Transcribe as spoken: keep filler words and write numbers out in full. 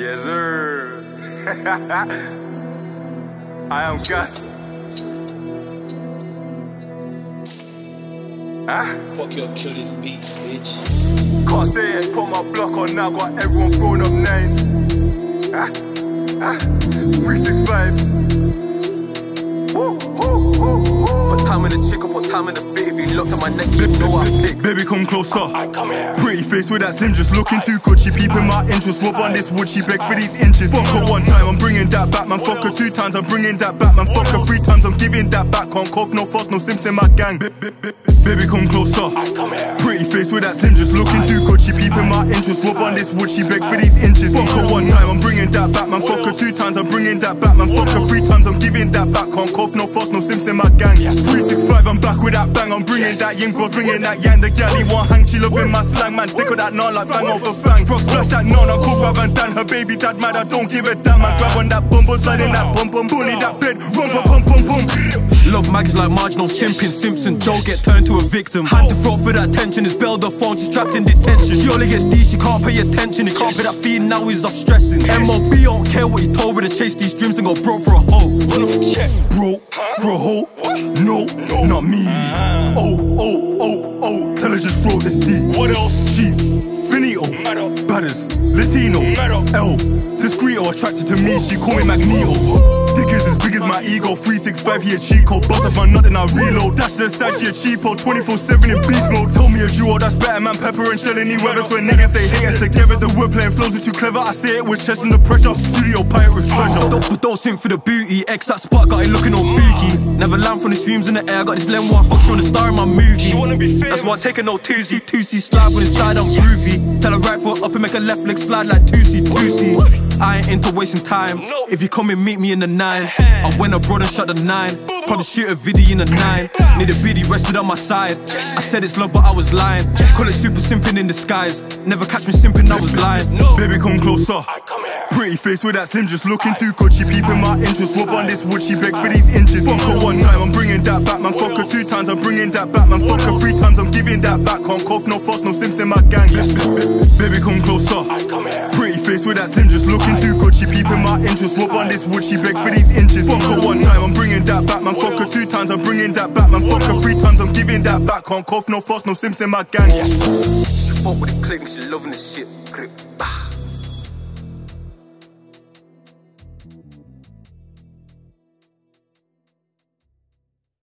Yes, sir. I am Gus. Huh? Fuck your kill this beat, bitch. Can't say it, put my block on now, got everyone throwing up nines. Huh? Huh? three sixty-five. Woo, woo, woo, woo. Put time in the chick up, put time in the fit. If you locked up my neck, you know I pick. Baby, come closer. I, I come here. Pretty face with that slim, just looking I, too good. She peeping my interest. What on this wood? She beg for these inches. Fuck her one time, I'm bringing that back, man. Fuck her two times, I'm bringing that back, man. Fuck her three times, I'm giving that back. Can't cough, no fuss, no simps in my gang. Baby, come closer. I come here. Pretty face with that slim, just looking too good. She peeping my interest. What on this wood? She beg for these inches. Fuck her one time, I'm bringing that back, man. Fuck her two times, I'm bringing that back, man. Fuck her three times, I'm giving that back. Can't cough, no fuss, no simps in my gang. three sixty-five, I'm back with that bang. I'm bringing that yin, bro, bringing that yang. The gal he want hang, she loving my slang, man. Dick with that non like bang over fang. Rock splash that non, I could grab and dan. Her baby dad mad, I don't give a damn. I grab on that bumble, slide in that bum bum, bully that bed, run pum pum pum. Love mags like marginal simping, Simpson don't get turned to a victim. Hand to throat for that tension, it's belled off phone, she's trapped in detention. She only gets D, she can't pay attention. It can't be that feed now, he's off stressing. M O B don't care what you told, with to chase these dreams and go broke for a hoe. Bro, for a hoe? No, not me. Oh, oh, oh, oh, tell her just throw this D. What else? She, finito, baddest, Latino, L, discreto, attracted to me, she call me Magneto. Dick is as big as my ego, three sixty-five, he a Chico. Bust up my nut and I reload, dash to the side, she a cheapo, twenty-four seven in beast mode. Tell me a duo, that's better, man, Pepper and Shell in the weather. Swear niggas, they hate us together, the word playing flows are too clever. I say it with chest and the pressure, studio pirate with treasure. Don't put those in for the booty, X that spark got it looking all boogie. Never land from the fumes in the air, got this lens where I hook on the star in my movie. Wanna be that's why I take a no twosie, two-see slide with inside I'm groovy. Tell her right foot up and make a left leg slide like two-see, two-see. I ain't into wasting time, if you come and meet me in the nine. I went abroad and shot the nine, probably shoot a video in the nine. Need a biddy rested on my side, I said it's love but I was lying. Call it super simping in disguise, never catch me simping I was lying. Baby come closer. Pretty face with that slim, just looking too good. She peeping my interest. What on this wood? She beg for these inches. Fuck her one time, I'm bringing that back, man. Fuck her two times, I'm bringing that back, man. Fuck her three times, I'm giving that back. Can't cough, no fuss, no simps in my gang. Baby, come closer. Pretty face with that slim, just looking too good. She peeping my interest. What on this wood? She beg for these inches. Fuck her one time, I'm bringing that back, man. Fuck her two times, I'm bringing that back, man. Fuck her three times, I'm giving that back. Can't cough, no fuss, no simps in my gang. She fuck with the click, she loving the shit. Grip.